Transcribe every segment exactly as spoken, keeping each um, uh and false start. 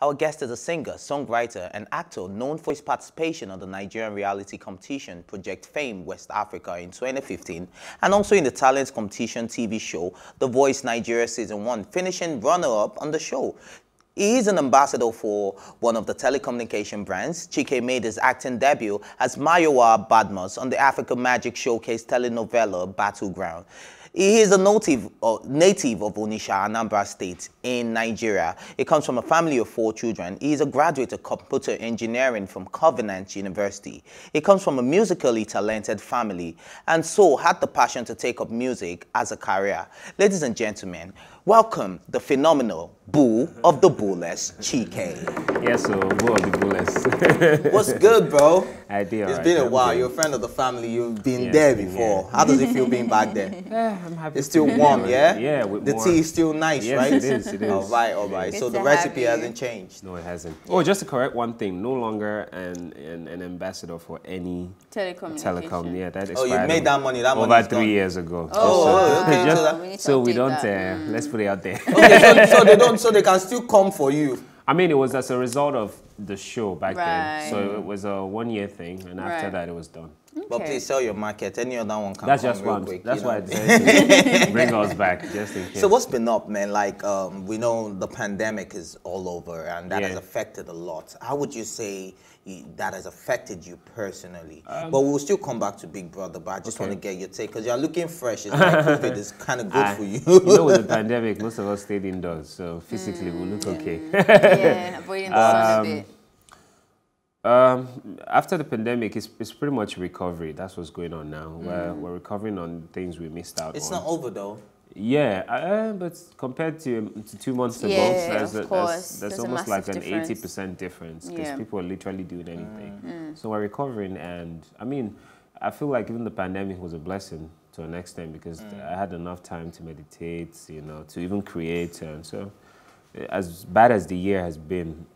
Our guest is a singer, songwriter, and actor known for his participation on the Nigerian reality competition Project Fame West Africa in twenty fifteen, and also in the talent competition T V show The Voice Nigeria Season one, finishing runner-up on the show. He is an ambassador for one of the telecommunication brands. Chike made his acting debut as Mayowa Badmus on the Africa Magic Showcase telenovela Battleground. He is a native, uh, native of Onitsha, Anambra State in Nigeria. He comes from a family of four children. He is a graduate of computer engineering from Covenant University. He comes from a musically talented family and so had the passion to take up music as a career. Ladies and gentlemen, welcome the phenomenal Boo of the Bullets, Chike. Yes, so Boo of the Bullets. What's good, bro? I do. It's right. been a I'm while. Good. You're a friend of the family. You've been yes, there before. Yeah. How does it feel being back there? Yeah, I'm happy. It's still warm, yeah? Yeah, with The warm. tea is still nice, yes, right? It is, it is. All right, all right. Good so the recipe hasn't changed. No, it hasn't. Oh, just to correct one thing, no longer an, an, an ambassador for any telecom. Telecom, yeah, that expired. Oh, you made that money. That money Over three gone. years ago. Oh, so, okay. Just, so, that, so we don't. Uh, mm. Let's put it out there. Okay, so, so they don't. So they can still come for you. I mean, it was as a result of the show back right. then. So it was a one-year thing, and after right. that, it was done. Okay. But please sell your market. Any other one can That's come just real one. Quick, That's just one. That's why it bring us back, just in case. So what's been up, man? Like, um, we know the pandemic is all over, and that yeah. has affected a lot. How would you say that has affected you personally? Um, but we'll still come back to Big Brother, but I just okay. want to get your take, because you're looking fresh. It's like COVID is kind of good I, for you. You know, with the pandemic, most of us stayed indoors, so physically mm, we look okay. Yeah, avoiding the sun a bit. Um, after the pandemic, it's, it's pretty much recovery. That's what's going on now. Mm. We're, we're recovering on things we missed out it's on. It's not over, though. Yeah, uh, but compared to, to two months ago, yeah, there's, a, there's, there's almost like an eighty percent difference because yeah. people are literally doing anything. Mm. Mm. So we're recovering, and I mean, I feel like even the pandemic was a blessing to an extent because mm. I had enough time to meditate, you know, to even create. And so as bad as the year has been,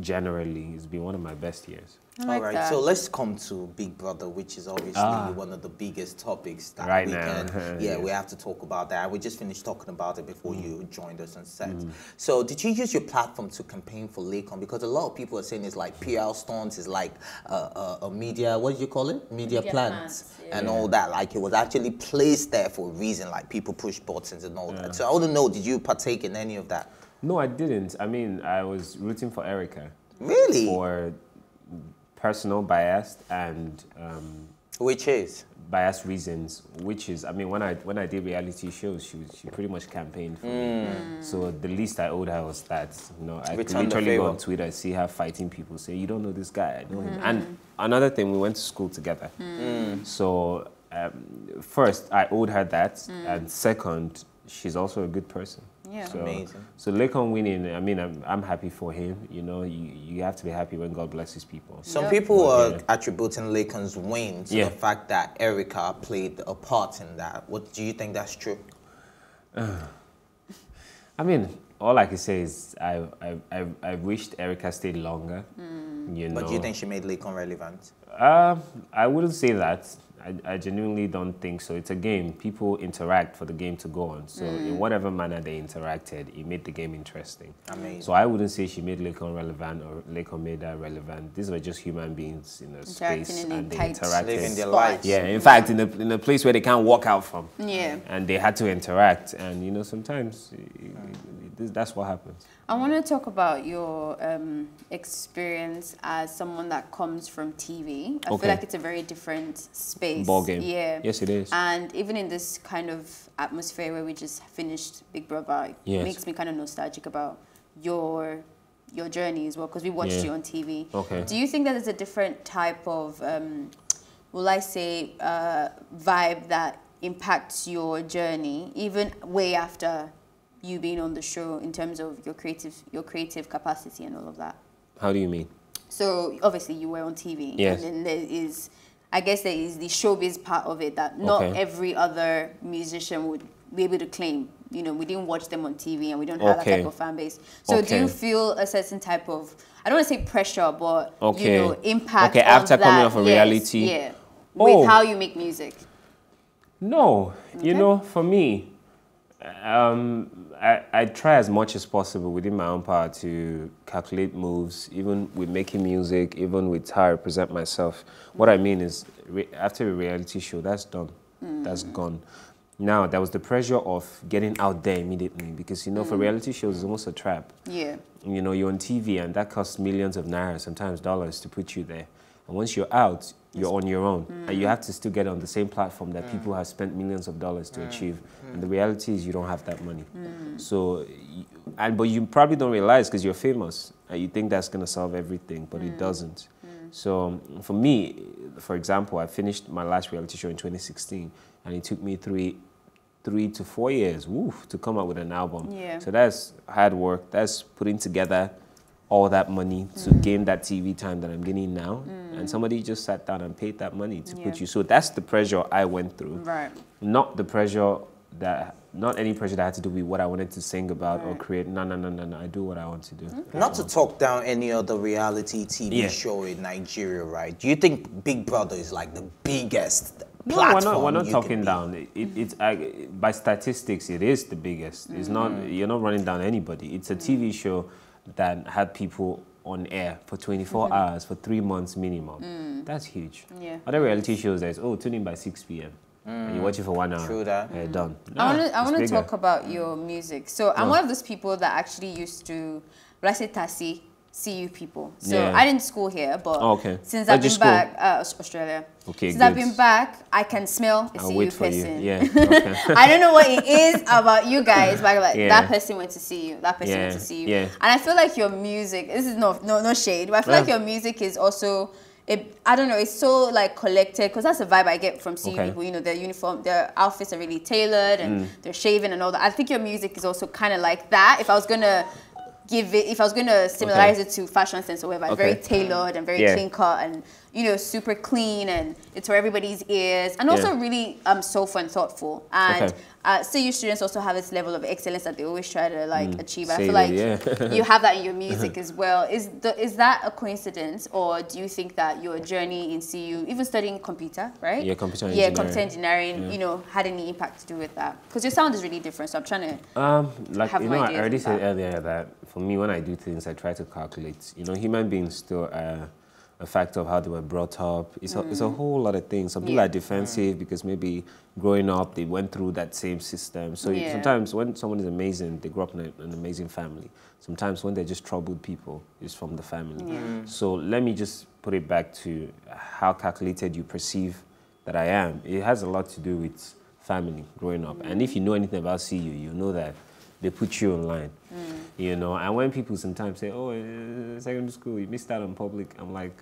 generally, it's been one of my best years. Like All right, that. so let's come to Big Brother, which is obviously ah. one of the biggest topics that right we now. can. Yeah, yeah, we have to talk about that. We just finished talking about it before mm. you joined us on set. Mm. So did you use your platform to campaign for Laycon? Because a lot of people are saying it's like P R stunts, it's like a uh, uh, media, what do you call it? Media, media plant plants, yeah. and all that. Like it was actually placed there for a reason, like people push buttons and all yeah. that. So I want to know, did you partake in any of that? No, I didn't. I mean, I was rooting for Erica. Really? For personal bias and... Um, which is? Bias reasons, which is... I mean, when I when I did reality shows, she she pretty much campaigned for mm. me. So the least I owed her was that. You know, I Return literally go on Twitter, I see her fighting people, say, you don't know this guy, I know mm. him. And another thing, we went to school together. Mm. So um, first, I owed her that. Mm. And second, she's also a good person. Yeah. So, Amazing. So Laycon winning, I mean, I'm, I'm happy for him. You know, you, you have to be happy when God blesses people. Some yep. people are yeah. attributing Laycon's win to yeah. the fact that Erica played a part in that. What do you think that's true? Uh, I mean, all I can say is I, I, I, I wished Erica stayed longer. Mm. You know. But do you think she made Laycon relevant? Uh, I wouldn't say that. I, I genuinely don't think so. It's a game. People interact for the game to go on. So mm. in whatever manner they interacted, it made the game interesting. Amazing. So I wouldn't say she made Laycon relevant or Laycon made her relevant. These were just human beings in a space and they interacted. Living their lives. Yeah, in fact, in a, in a place where they can't walk out from. Yeah. And they had to interact. And, you know, sometimes it, it, it, that's what happens. I want to talk about your um, experience as someone that comes from T V. I okay. feel like it's a very different space. Ball game. Yeah. Yes, it is. And even in this kind of atmosphere where we just finished Big Brother, it yes. makes me kind of nostalgic about your your journey as well, because we watched yeah. you on T V. Okay. Do you think that there's a different type of, um, will I say, uh, vibe that impacts your journey, even way after you being on the show in terms of your creative your creative capacity and all of that? How do you mean? So obviously you were on T V. Yes. And then there is, I guess there is the showbiz part of it that not okay. every other musician would be able to claim. You know, we didn't watch them on T V and we don't have okay. that type of fan base. So okay. do you feel a certain type of, I don't want to say pressure, but okay. you know, impact Okay, after that, coming off a yes, reality. Yeah, oh. with how you make music. No, okay. you know, for me, Um, I, I try as much as possible within my own power to calculate moves, even with making music, even with how I present myself. What I mean is, re after a reality show, that's done. Mm. That's gone. Now, there was the pressure of getting out there immediately, because, you know, mm. for reality shows, it's almost a trap. Yeah. You know, you're on T V, and that costs millions of naira, sometimes dollars, to put you there. And once you're out, you're on your own, mm. and you have to still get on the same platform that mm. people have spent millions of dollars to mm. achieve. Mm. And the reality is, you don't have that money. Mm. So, and but you probably don't realize, because you're famous, and you think that's going to solve everything, but mm. it doesn't. Mm. So, for me, for example, I finished my last reality show in twenty sixteen, and it took me three, three to four years, woof, to come out with an album. Yeah. So that's hard work. That's putting together all that money to mm. gain that T V time that I'm getting now. Mm. And somebody just sat down and paid that money to yeah. put you. So that's the pressure I went through. Right. Not the pressure that, not any pressure that had to do with what I wanted to sing about right. or create. No, no, no, no, no. I do what I want to do. Okay. Not to talk down any other reality T V yeah. show in Nigeria, right? Do you think Big Brother is like the biggest No, we're not, we're not talking down. It, it, it's, I, by statistics, it is the biggest. Mm. It's not, you're not running down anybody. It's a T V show that had people on air for twenty-four mm-hmm. hours, for three months minimum. Mm. That's huge. Yeah. Other reality shows, there's, oh, tune in by six P M Mm. And you watch it for one hour. True that. Yeah, mm. done. No, I want to talk about your music. So I'm no. one of those people that actually used to, when I say Tasi, see you people. So yeah. I didn't school here, but oh, okay. since I've been school? back, uh, Australia. Okay, since good. I've been back, I can smell a I'll C U person. You. Yeah, okay. I don't know what it is about you guys, but like yeah. that person went to see you, that person yeah. went to see you. Yeah. And I feel like your music, this is no, no, no shade, but I feel yeah. like your music is also, it, I don't know, it's so like collected, because that's the vibe I get from C U okay. people, you know, their uniform, their outfits are really tailored and mm. they're shaven and all that. I think your music is also kind of like that. If I was going to give it, if I was going to similarize okay. it to fashion sense or whatever, okay. very tailored and very yeah. clean cut and, you know, super clean, and it's for everybody's ears, and also yeah. really um, soulful and thoughtful. And okay. uh, so your students also have this level of excellence that they always try to like mm, achieve. I feel like it, yeah. you have that in your music as well. Is, the, is that a coincidence, or do you think that your journey in C U, even studying computer, right? Yeah, computer engineering. Yeah, computer engineering, yeah. you know, had any impact to do with that? Because your sound is really different, so I'm trying to um, like, have you know, I already said that. earlier that for me, when I do things, I try to calculate. You know, human beings still uh, a factor of how they were brought up. It's, mm. a, it's a whole lot of things. Some people yeah. are defensive mm. because maybe growing up, they went through that same system. So yeah. sometimes when someone is amazing, they grow up in a, an amazing family. Sometimes when they're just troubled people, it's from the family. Mm. So let me just put it back to how calculated you perceive that I am. It has a lot to do with family growing up. Mm. And if you know anything about C U, you know that they put you in line. Mm. You know, and when people sometimes say, oh, uh, secondary school, you missed out on public, I'm like,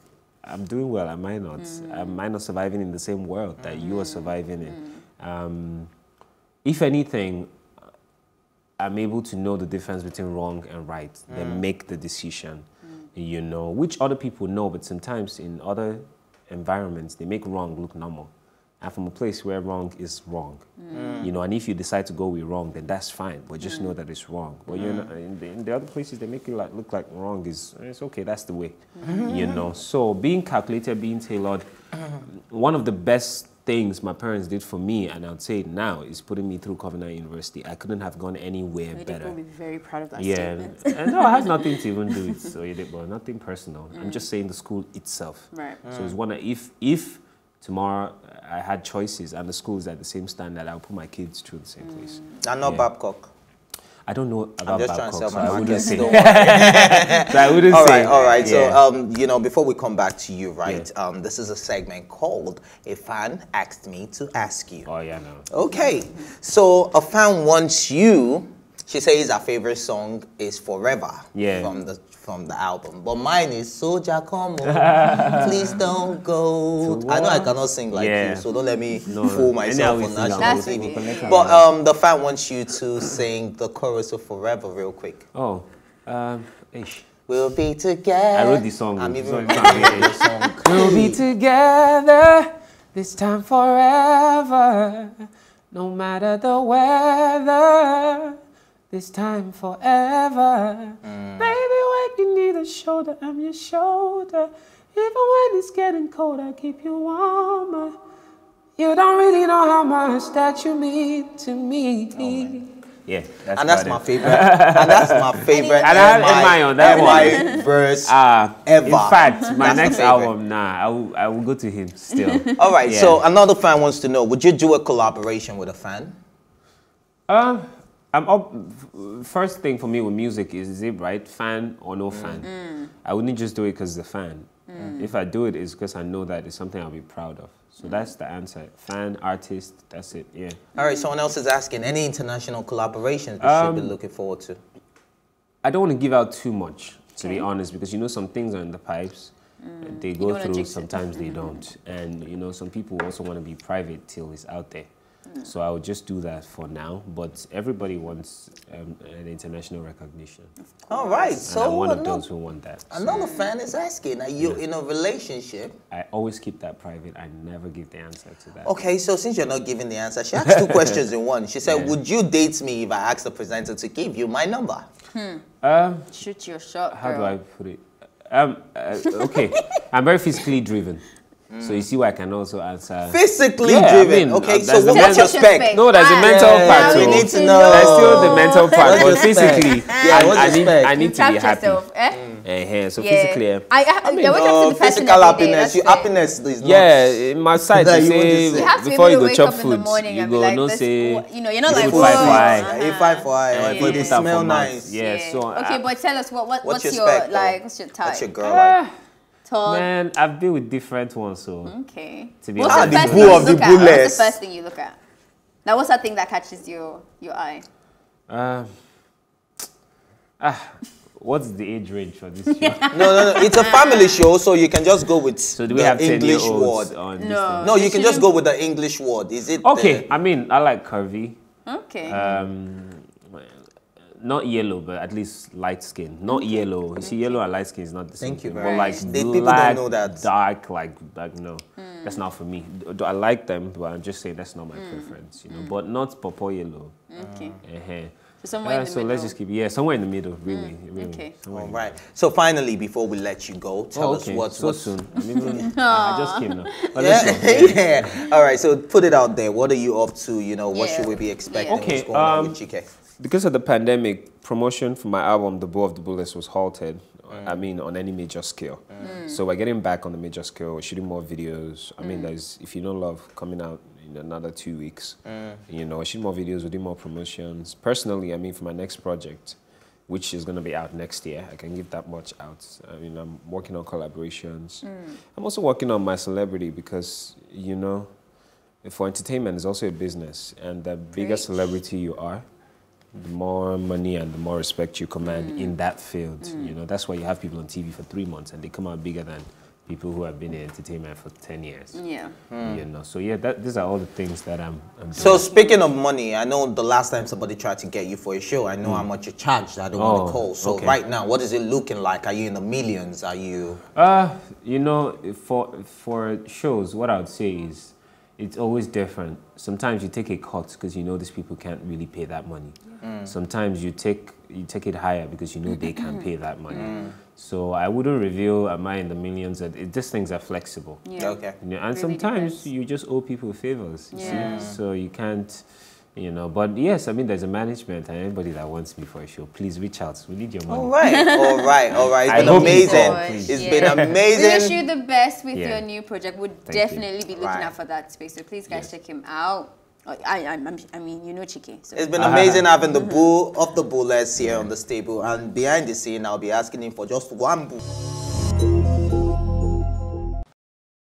I'm doing well, am I not? Mm. Am I not surviving in the same world that mm. you are surviving in? Mm. Um, if anything, I'm able to know the difference between wrong and right, mm. then make the decision, mm. you know, which other people know, but sometimes in other environments, they make wrong look normal. And from a place where wrong is wrong, mm. you know, and if you decide to go with wrong, then that's fine, but just mm. know that it's wrong. But mm. you're not, in, the, in the other places, they make it like, look like wrong is, it's okay, that's the way, mm. you know. So being calculated, being tailored, one of the best things my parents did for me, and I'd say now, is putting me through Covenant University. I couldn't have gone anywhere Oyedepo better. Be very proud of that yeah, statement. And no, it has nothing to even do with Oyedepo, nothing personal. Mm. I'm just saying the school itself. Right. Mm. So it's one that if, if tomorrow I had choices and the school is at the same standard, I'll put my kids through the same mm. place. And not yeah. Babcock. I don't know about Babcock, so I wouldn't say. So I wouldn't all say. Right, all right, yeah. so, um, you know, before we come back to you, right, yeah. um, this is a segment called A Fan Asked Me to Ask You. Oh, yeah, no. Okay, so a fan wants you, she says her favorite song is Forever yeah. from the from the album. But mine is Soja Come On, Please Don't Go. I know I cannot sing like yeah. you, so don't let me no, fool myself on national T V. T V. But um, the fan wants you to sing the chorus of Forever real quick. Oh, um, ish. We'll be together. I wrote this song. I'm even sorry, remembering the song. We'll be together this time forever, no matter the weather. This time forever, mm. baby, when you need a shoulder, I'm your shoulder. Even when it's getting cold, I keep you warmer. You don't really know how much that you mean to me. Oh, Yeah, that's and that's my favorite. And that's my favorite. And I have M I on that M I one. Verse uh, ever. In fact, my that's next album, nah, I will, I will go to him still. All right. Yeah. So another fan wants to know: would you do a collaboration with a fan? Um, uh, I'm up. First thing for me with music is, is it right, fan or no mm. fan? Mm. I wouldn't just do it because it's a fan. Mm. If I do it, it's because I know that it's something I'll be proud of. So that's the answer. Fan, artist, that's it, yeah. All right, someone else is asking, any international collaborations we um, should be looking forward to? I don't want to give out too much, to okay. be honest, because you know some things are in the pipes. Mm. They go through, sometimes they don't. And you know, some people also want to be private till it's out there. Mm. So I would just do that for now. But everybody wants um, an international recognition. All right. So and I'm one of those who want that. So. Another fan is asking, are you yeah. in a relationship? I always keep that private. I never give the answer to that. Okay. So since you're not giving the answer, she asked two questions in one. She said, yeah. would you date me if I asked the presenter to give you my number? Hmm. Um, Shoot your shot, girl. How do I put it? Um, uh, okay. I'm very physically driven. Mm. So you see why I can also answer. Physically yeah, driven. I mean, okay, uh, so what was your spec? No, there's a mental yeah, part. We need to know. There's still the mental part, but physically, yeah, I, I need, I need to be happy. Yourself, eh? Mm. Yeah, so yeah. physically, I, I, I mean, no, the physical happiness. Your happiness is not. Yeah, in my side, you, you say you have to before you go chop food, you go no say. You know, you're not like five five five. But they smell nice. Yeah. So okay, but tell us what what what's your like? What's your type? What's your girl like? Man, I've been with different ones, so. Okay. To be honest, the boo of the bullets. What's the first thing you look at? Now, what's that thing that catches your your eye? Um. Ah, what's the age range for this show? no, no, no. It's a family show, so you can just go with. So do we have English word? No. No, you can just go with the English word. Is it? Okay. I mean, I like curvy. Okay. Um. Not yellow, but at least light skin. Not yellow. You see, yellow and light skin is not the same. Thank you, very much. But like black, know that. dark, like, like no, mm. that's not for me. I like them, but I'm just saying that's not my mm. preference, you know. Mm. But not purple yellow. Okay. Uh-huh. So somewhere uh, in the so middle. Let's just keep, yeah, somewhere in the middle, really. Mm. really okay. All right. So finally, before we let you go, tell oh, okay. us what's... So what's... soon. I, mean, I just came now. Oh, yeah. yeah. All right, so put it out there. What are you up to? You know, what yeah. should we be expecting? Yeah. Okay. What's going um, on with Chike? Because of the pandemic, promotion for my album, The Bow of the Bullets, was halted, mm. I mean, on any major scale. Mm. So we're getting back on the major scale, we're shooting more videos. I mm. mean, there's If You Don't Love coming out in another two weeks. Mm. You know, we're shooting more videos, we're doing more promotions. Personally, I mean, for my next project, which is going to be out next year, I can give that much out. I mean, I'm working on collaborations. Mm. I'm also working on my celebrity because, you know, for entertainment, it's also a business. And the bigger Preach. celebrity you are, the more money and the more respect you command mm. in that field. Mm. You know, that's why you have people on T V for three months and they come out bigger than people who have been in entertainment for ten years. Yeah. Mm. You know, so yeah, that, these are all the things that I'm, I'm doing. So speaking of money, I know the last time somebody tried to get you for a show, I know mm. how much you charged. I don't oh, want to call. So okay. right now, what is it looking like? Are you in the millions? Are you... Uh, you know, for, for shows, what I would say is, it's always different. Sometimes you take a cut because you know these people can't really pay that money. Mm. Sometimes you take you take it higher because you know they can't pay that money. Mm. So I wouldn't reveal am I in the millions. It, these things are flexible. Yeah. Okay. You know, and really sometimes depends. you just owe people favors. You yeah. see? So you can't. You know, but yes, I mean, there's a management and anybody that wants me for a show, please reach out. We need your money. All right, all right, all right. It's I been amazing. It's yeah. been amazing. We wish you the best with yeah. your new project. We'll Thank definitely you. be looking right. out for that space. So please, guys, yes. check him out. I, I, I mean, you know Chike. So. It's been amazing uh, having the boo of the bullets here yeah. on the stable. And behind the scene, I'll be asking him for just one boo.